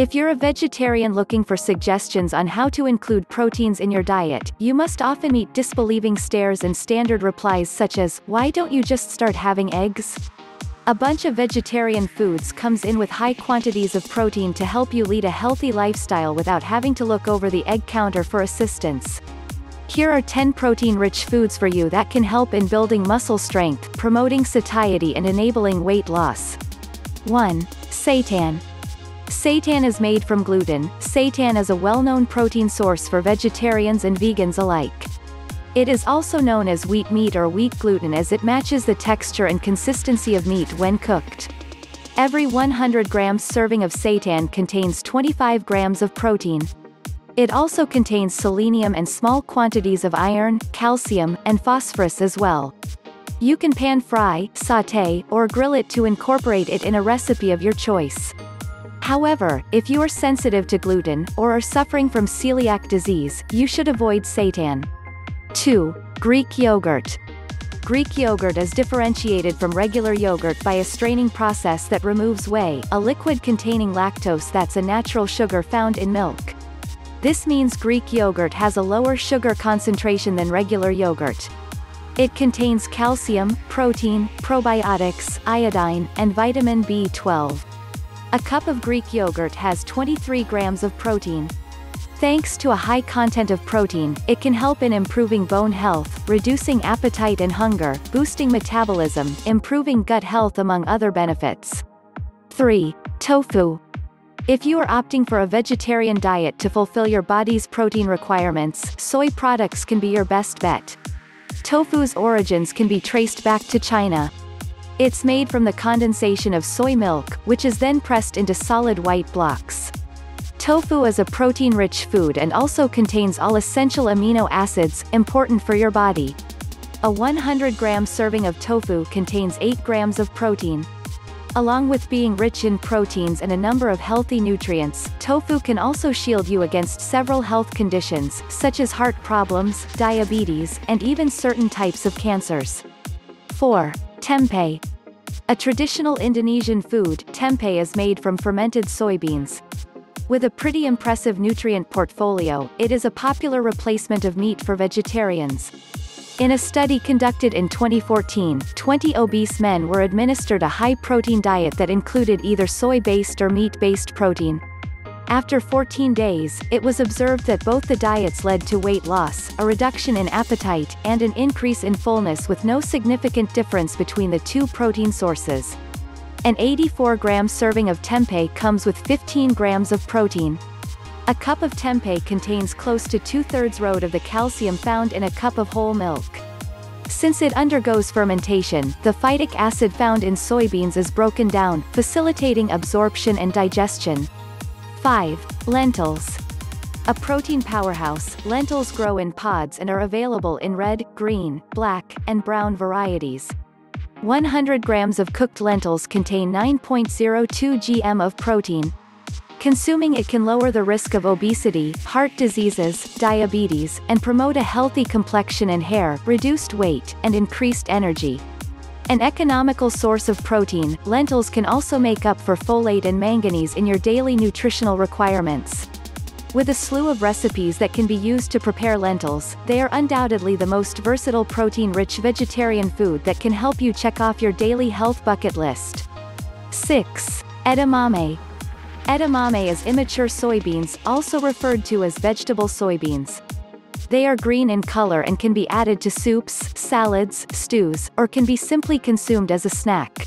If you're a vegetarian looking for suggestions on how to include proteins in your diet, you must often meet disbelieving stares and standard replies such as, "Why don't you just start having eggs?" A bunch of vegetarian foods comes in with high quantities of protein to help you lead a healthy lifestyle without having to look over the egg counter for assistance. Here are 10 protein-rich foods for you that can help in building muscle strength, promoting satiety and enabling weight loss. 1. Seitan. Seitan is made from gluten. Seitan is a well-known protein source for vegetarians and vegans alike. It is also known as wheat meat or wheat gluten as it matches the texture and consistency of meat when cooked. Every 100 grams serving of seitan contains 25 grams of protein. It also contains selenium and small quantities of iron, calcium, and phosphorus as well. You can pan fry, sauté, or grill it to incorporate it in a recipe of your choice. However, if you are sensitive to gluten, or are suffering from celiac disease, you should avoid seitan. 2. Greek yogurt. Greek yogurt is differentiated from regular yogurt by a straining process that removes whey, a liquid containing lactose that's a natural sugar found in milk. This means Greek yogurt has a lower sugar concentration than regular yogurt. It contains calcium, protein, probiotics, iodine, and vitamin B12. A cup of Greek yogurt has 23 grams of protein. Thanks to a high content of protein, it can help in improving bone health, reducing appetite and hunger, boosting metabolism, improving gut health among other benefits. 3. Tofu. If you are opting for a vegetarian diet to fulfill your body's protein requirements, soy products can be your best bet. Tofu's origins can be traced back to China. It's made from the condensation of soy milk, which is then pressed into solid white blocks. Tofu is a protein-rich food and also contains all essential amino acids, important for your body. A 100-gram serving of tofu contains 8 grams of protein. Along with being rich in proteins and a number of healthy nutrients, tofu can also shield you against several health conditions, such as heart problems, diabetes, and even certain types of cancers. 4. Tempeh. A traditional Indonesian food, tempeh is made from fermented soybeans. With a pretty impressive nutrient portfolio, it is a popular replacement of meat for vegetarians. In a study conducted in 2014, 20 obese men were administered a high-protein diet that included either soy-based or meat-based protein. After 14 days, it was observed that both the diets led to weight loss, a reduction in appetite, and an increase in fullness with no significant difference between the two protein sources. An 84-gram serving of tempeh comes with 15 grams of protein. A cup of tempeh contains close to 2/3 of the calcium found in a cup of whole milk. Since it undergoes fermentation, the phytic acid found in soybeans is broken down, facilitating absorption and digestion. 5. Lentils. A protein powerhouse, lentils grow in pods and are available in red, green, black, and brown varieties. 100 grams of cooked lentils contain 9.02 g of protein. Consuming it can lower the risk of obesity, heart diseases, diabetes, and promote a healthy complexion and hair, reduced weight, and increased energy. An economical source of protein, lentils can also make up for folate and manganese in your daily nutritional requirements. With a slew of recipes that can be used to prepare lentils, they are undoubtedly the most versatile protein-rich vegetarian food that can help you check off your daily health bucket list. 6. Edamame. Edamame is immature soybeans, also referred to as vegetable soybeans. They are green in color and can be added to soups, salads, stews, or can be simply consumed as a snack.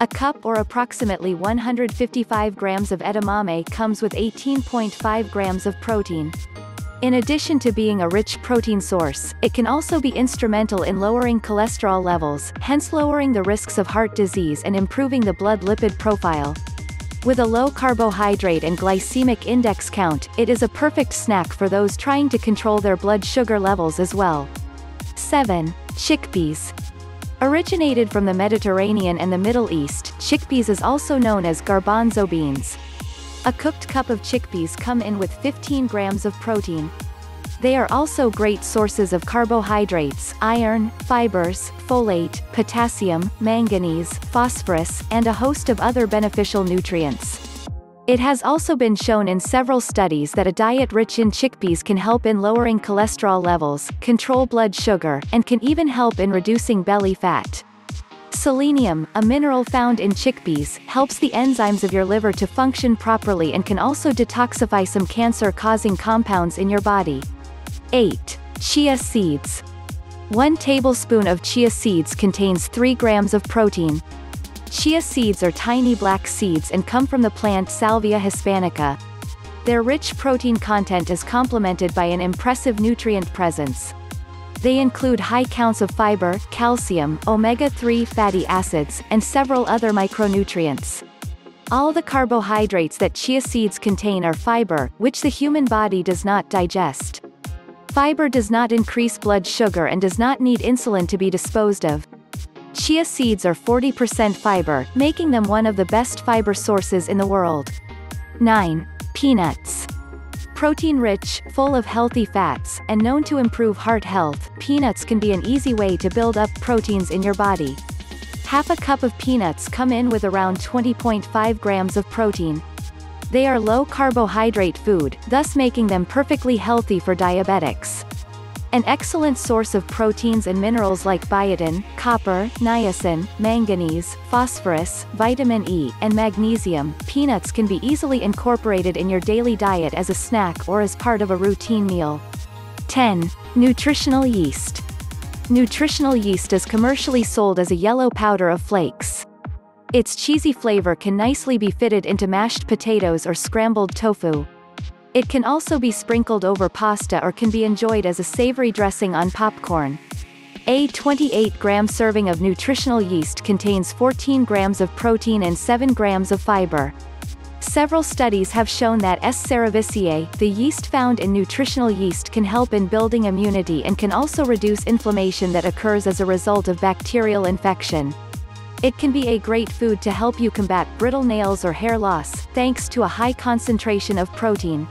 A cup or approximately 155 grams of edamame comes with 18.5 grams of protein. In addition to being a rich protein source, it can also be instrumental in lowering cholesterol levels, hence lowering the risks of heart disease and improving the blood lipid profile. With a low carbohydrate and glycemic index count, it is a perfect snack for those trying to control their blood sugar levels as well. 7. Chickpeas. Originated from the Mediterranean and the Middle East, chickpeas is also known as garbanzo beans. A cooked cup of chickpeas come in with 15 grams of protein. They are also great sources of carbohydrates, iron, fibers, folate, potassium, manganese, phosphorus, and a host of other beneficial nutrients. It has also been shown in several studies that a diet rich in chickpeas can help in lowering cholesterol levels, control blood sugar, and can even help in reducing belly fat. Selenium, a mineral found in chickpeas, helps the enzymes of your liver to function properly and can also detoxify some cancer-causing compounds in your body. 8. Chia seeds. 1 tablespoon of chia seeds contains 3 grams of protein. Chia seeds are tiny black seeds and come from the plant Salvia Hispanica. Their rich protein content is complemented by an impressive nutrient presence. They include high counts of fiber, calcium, omega-3 fatty acids, and several other micronutrients. All the carbohydrates that chia seeds contain are fiber, which the human body does not digest. Fiber does not increase blood sugar and does not need insulin to be disposed of. Chia seeds are 40% fiber, making them one of the best fiber sources in the world. 9. Peanuts. Protein-rich, full of healthy fats, and known to improve heart health, peanuts can be an easy way to build up proteins in your body. Half a cup of peanuts come in with around 20.5 grams of protein. They are low-carbohydrate food, thus making them perfectly healthy for diabetics. An excellent source of proteins and minerals like biotin, copper, niacin, manganese, phosphorus, vitamin E, and magnesium, peanuts can be easily incorporated in your daily diet as a snack or as part of a routine meal. 10. Nutritional yeast. Nutritional yeast is commercially sold as a yellow powder of flakes. Its cheesy flavor can nicely be fitted into mashed potatoes or scrambled tofu. It can also be sprinkled over pasta or can be enjoyed as a savory dressing on popcorn. A 28-gram serving of nutritional yeast contains 14 grams of protein and 7 grams of fiber. Several studies have shown that S. cerevisiae, the yeast found in nutritional yeast, can help in building immunity and can also reduce inflammation that occurs as a result of bacterial infection. It can be a great food to help you combat brittle nails or hair loss, thanks to a high concentration of protein.